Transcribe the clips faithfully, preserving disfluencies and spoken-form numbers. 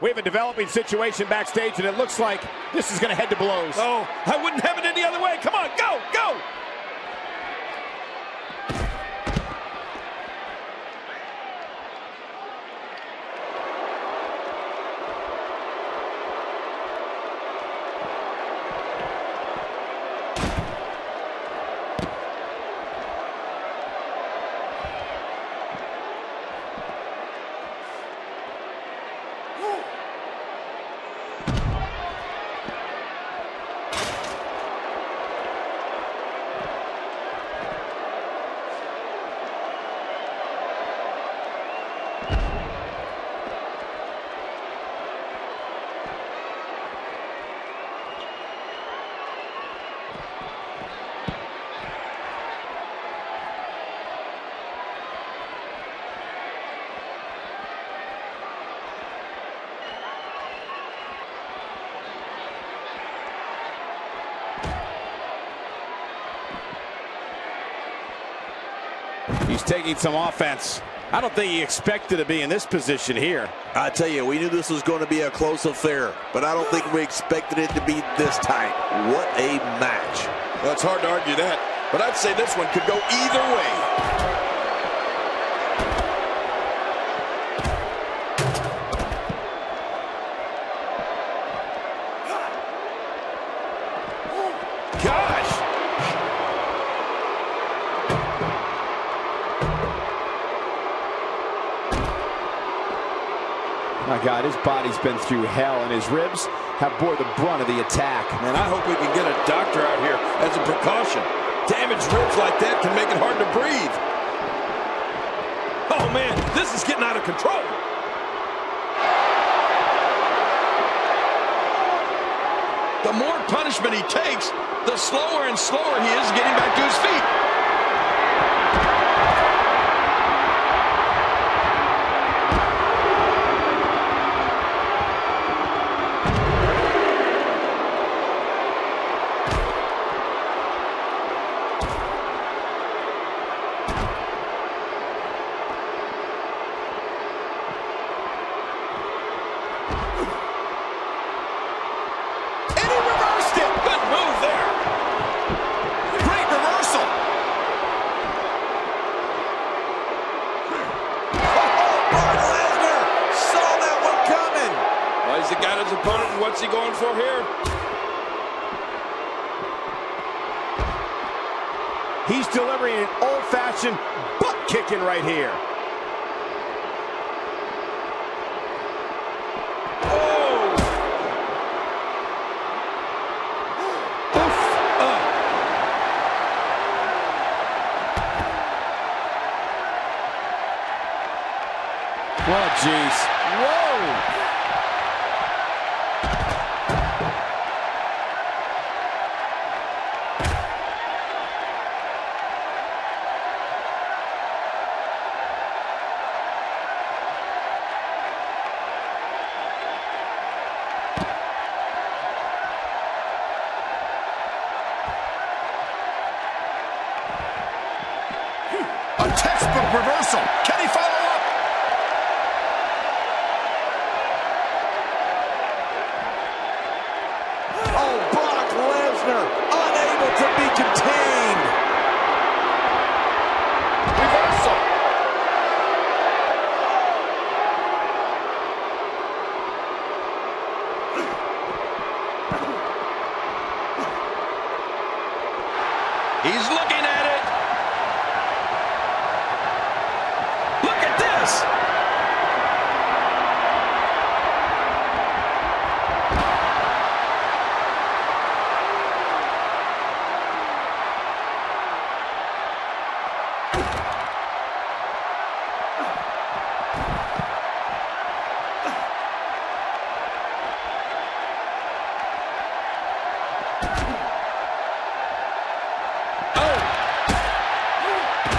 We have a developing situation backstage, and it looks like this is going to head to blows. Oh, I wouldn't have it any other way. Come on, go, go! He's taking some offense. I don't think he expected to be in this position here. I tell you, we knew this was going to be a close affair, but I don't think we expected it to be this tight. What a match. Well, it's hard to argue that, but I'd say this one could go either way. My God, his body's been through hell, and his ribs have bore the brunt of the attack. Man, I hope we can get a doctor out here as a precaution. Damaged ribs like that can make it hard to breathe. Oh, man, this is getting out of control. The more punishment he takes, the slower and slower he is getting back to his feet. What's he going for here? He's delivering an old-fashioned butt-kicking right here. Oh! Oof! Uh. Well, jeez. Whoa! Textbook reversal. Can he follow up? Oh, Brock Lesnar unable to be contained. Reversal. He's looking at it.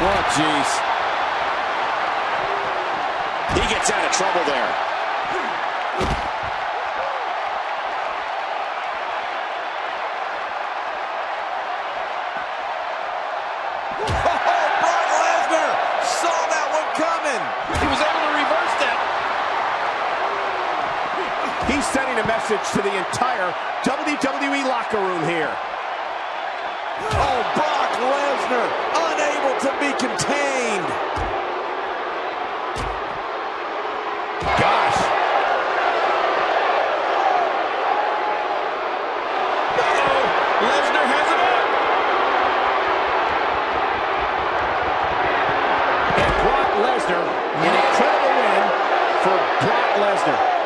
Oh, jeez. He gets out of trouble there. Oh, Brock Lesnar saw that one coming. He was able to reverse that. He's sending a message to the entire W W E locker room here. Oh, Brock Lesnar, unable to be contained. Gosh. Uh-oh, Lesnar has it up. And Brock Lesnar, an incredible win for Brock Lesnar.